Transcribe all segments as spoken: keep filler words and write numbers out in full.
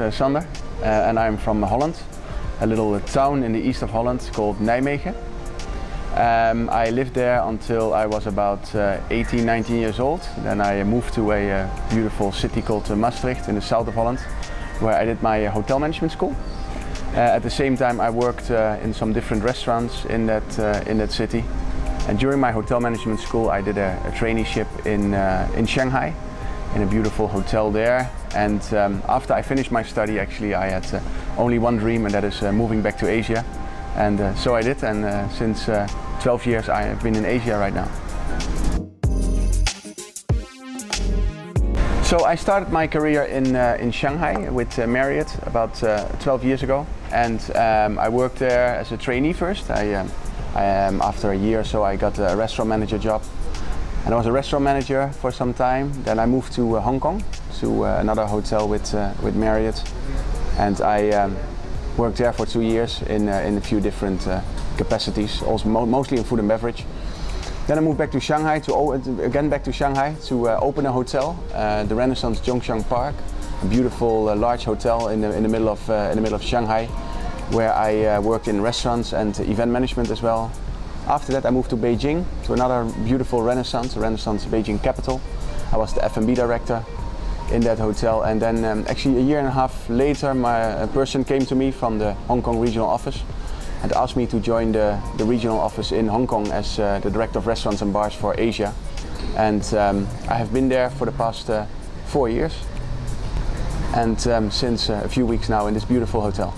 is uh, Sander uh, and I'm from Holland, a little uh, town in the east of Holland called Nijmegen. Um, I lived there until I was about uh, eighteen, nineteen years old. Then I moved to a uh, beautiful city called uh, Maastricht in the south of Holland, where I did my uh, hotel management school. Uh, at the same time I worked uh, in some different restaurants in that, uh, in that city. And during my hotel management school I did a, a traineeship in, uh, in Shanghai, in a beautiful hotel there. And um, after I finished my study, actually, I had uh, only one dream, and that is uh, moving back to Asia. And uh, so I did, and uh, since uh, twelve years I have been in Asia right now. So I started my career in, uh, in Shanghai with uh, Marriott about uh, twelve years ago, and um, I worked there as a trainee first. I, um, I, um, after a year or so I got a restaurant manager job, and I was a restaurant manager for some time. Then I moved to uh, Hong Kong, to uh, another hotel with, uh, with Marriott, and I um, worked there for two years in, uh, in a few different uh, capacities, also mo mostly in food and beverage. Then I moved back to Shanghai, to o again back to Shanghai, to uh, open a hotel, uh, the Renaissance Zhongshan Park, a beautiful uh, large hotel in the, in, the middle of, uh, in the middle of Shanghai, where I uh, worked in restaurants and event management as well. After that I moved to Beijing, to another beautiful Renaissance, Renaissance Beijing capital. I was the F and B director in that hotel, and then um, actually a year and a half later my, a person came to me from the Hong Kong regional office and asked me to join the, the regional office in Hong Kong as uh, the director of restaurants and bars for Asia, and um, I have been there for the past uh, four years and um, since uh, a few weeks now in this beautiful hotel.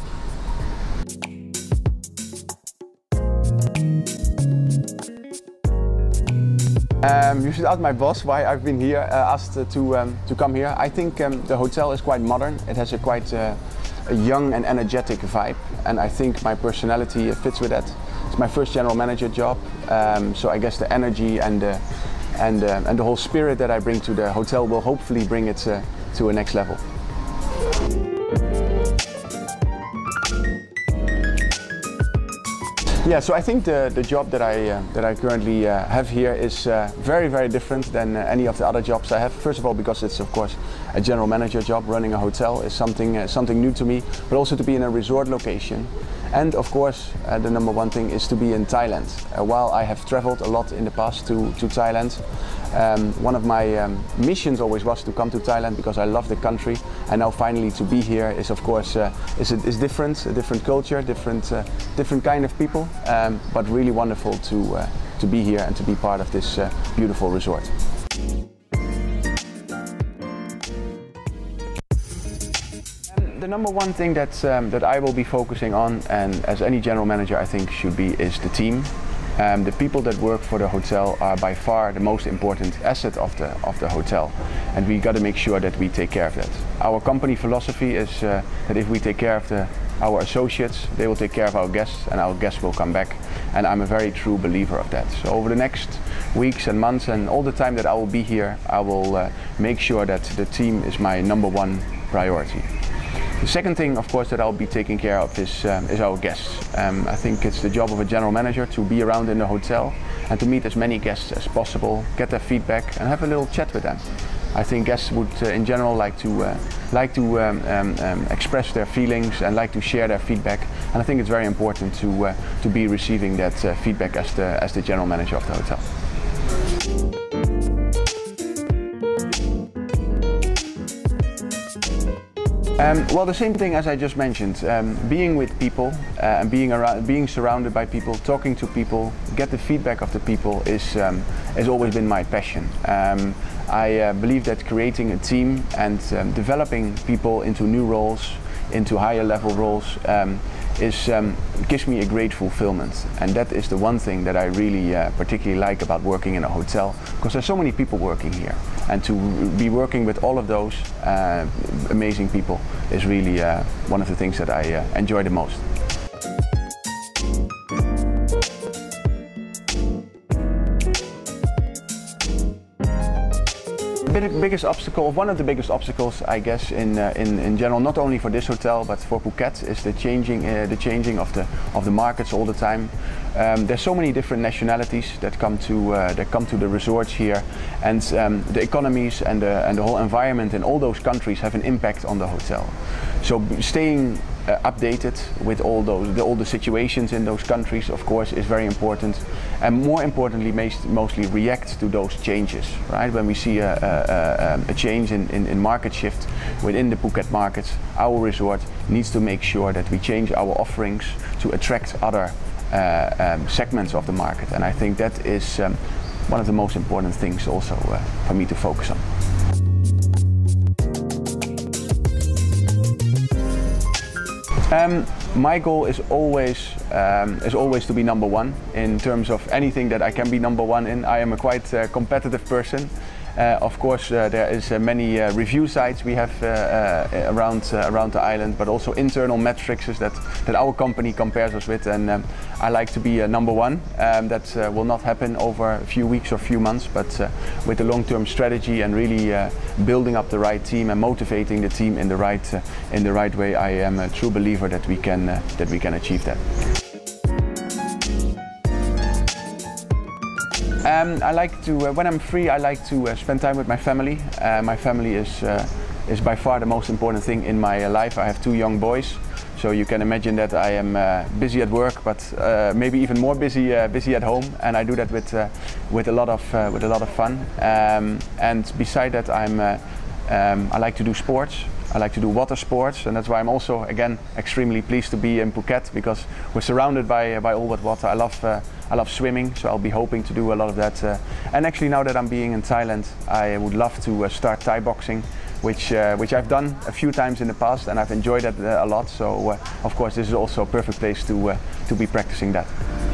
Um, you should ask my boss why I've been here, uh, asked uh, to, um, to come here. I think um, the hotel is quite modern. It has a quite uh, a young and energetic vibe, and I think my personality fits with that. It's my first general manager job, um, so I guess the energy and, uh, and, uh, and the whole spirit that I bring to the hotel will hopefully bring it uh, to a next level. Yeah, so I think the, the job that I, uh, that I currently uh, have here is uh, very, very different than uh, any of the other jobs I have. First of all, because it's of course a general manager job. Running a hotel is something, uh, something new to me, but also to be in a resort location. And of course, uh, the number one thing is to be in Thailand. Uh, while I have traveled a lot in the past to, to Thailand, um, one of my um, missions always was to come to Thailand because I love the country. And now finally to be here is of course uh, is, a, is different, a different culture, different, uh, different kind of people. Um, but really wonderful to, uh, to be here and to be part of this uh, beautiful resort. And the number one thing that, um, that I will be focusing on, and as any general manager I think should be, is the team. Um, the people that work for the hotel are by far the most important asset of the, of the hotel, and we got to make sure that we take care of that. Our company philosophy is uh, that if we take care of the our associates, they will take care of our guests, and our guests will come back, and I'm a very true believer of that. So over the next weeks and months and all the time that I will be here, I will uh, make sure that the team is my number one priority. The second thing, of course, that I'll be taking care of is, um, is our guests. Um, I think it's the job of a general manager to be around in the hotel and to meet as many guests as possible, get their feedback and have a little chat with them. I think guests would, uh, in general, like to uh, like to um, um, um, express their feelings and like to share their feedback. And I think it's very important to uh, to be receiving that uh, feedback as the as the general manager of the hotel. Um, well, the same thing as I just mentioned, um, being with people uh, and being around, being surrounded by people, talking to people, get the feedback of the people is um, has always been my passion. Um, I uh, believe that creating a team and um, developing people into new roles, into higher level roles, um, is um, gives me a great fulfillment, and that is the one thing that I really uh, particularly like about working in a hotel, because there's so many people working here, and to be working with all of those uh, amazing people is really uh, one of the things that I uh, enjoy the most. big, biggest obstacle, one of the biggest obstacles, I guess, in uh, in in general, not only for this hotel but for Phuket, is the changing uh, the changing of the of the markets all the time. Um, there's so many different nationalities that come to uh, that come to the resorts here, and um, the economies and the and the whole environment in all those countries have an impact on the hotel. So staying Uh, updated with all those the, all the situations in those countries, of course, is very important, and more importantly, mostly react to those changes. Right, when we see a, a, a, a change in, in, in market shift within the Phuket markets, our resort needs to make sure that we change our offerings to attract other uh, um, segments of the market, and I think that is um, one of the most important things also uh, for me to focus on. Um, my goal is always um, is always to be number one in terms of anything that I can be number one in. I am a quite uh, competitive person. Uh, of course, uh, there is uh, many uh, review sites we have uh, uh, around uh, around the island, but also internal metrics that that our company compares us with. And um, I like to be uh, number one. Um, that uh, will not happen over a few weeks or few months, but uh, with a long-term strategy and really uh, building up the right team and motivating the team in the right uh, in the right way, I am a true believer that we can uh, that we can achieve that. Um, I like to, uh, when I'm free, I like to uh, spend time with my family. Uh, my family is, uh, is by far the most important thing in my uh, life. I have two young boys, so you can imagine that I am uh, busy at work, but uh, maybe even more busy, uh, busy at home. And I do that with, uh, with a lot of, uh, with a lot of fun. Um, and beside that, I'm, uh, um, I like to do sports. I like to do water sports, and that's why I'm also, again, extremely pleased to be in Phuket, because we're surrounded by, by all that water. I love, uh, I love swimming, so I'll be hoping to do a lot of that. Uh, and actually, now that I'm being in Thailand, I would love to uh, start Thai boxing, which, uh, which I've done a few times in the past, and I've enjoyed that uh, a lot. So, uh, of course, this is also a perfect place to, uh, to be practicing that.